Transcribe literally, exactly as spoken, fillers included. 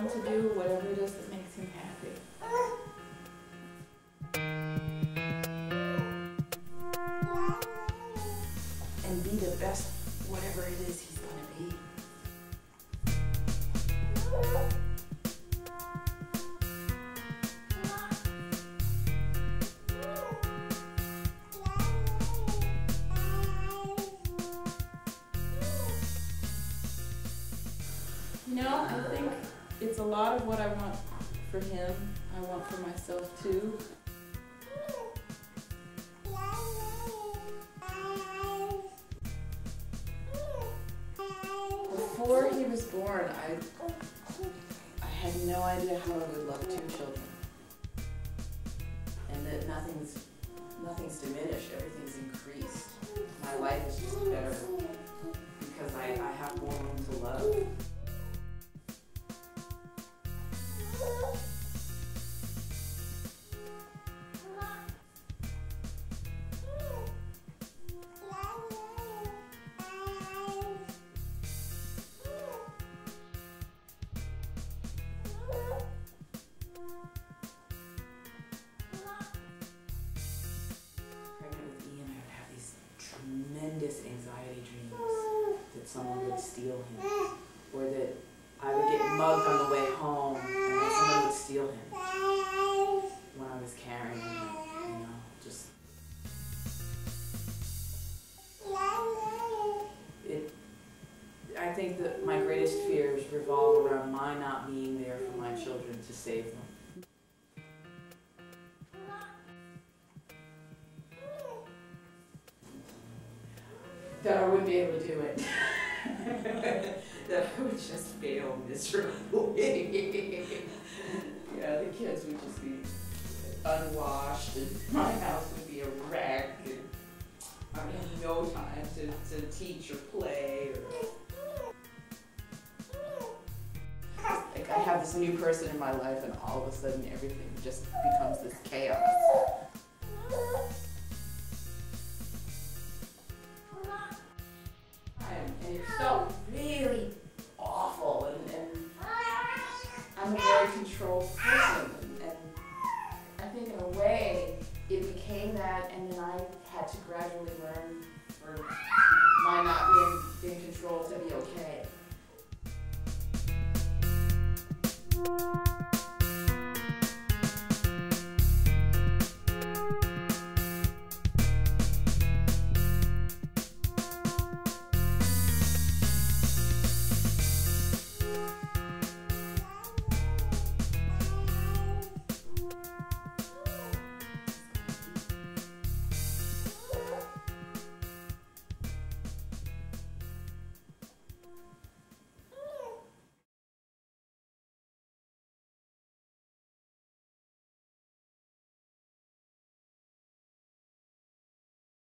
him to do whatever it is that makes him happy. And be the best, whatever it is he's going to be. You know, I think it's a lot of what I want for him, I want for myself too. Before he was born, I, I had no idea how I would love two children. And that nothing's, nothing's diminished, everything's increased. My life is just better because I, I have more room to love. Tremendous anxiety dreams that someone would steal him, or that I would get mugged on the way home and that someone would steal him when I was carrying him, you know, just... It, I think that my greatest fears revolve around my not being there for my children to save them. That I wouldn't be able to do it. That I would just fail miserably. Yeah, the kids would just be unwashed, and my house would be a wreck. And I would have no time to, to teach or play. Or... Like, I have this new person in my life, and all of a sudden everything just becomes this chaos. And it felt really awful, and, and I'm a very controlled person, and, and I think in a way it became that, and then I had to gradually learn for my not being in control to be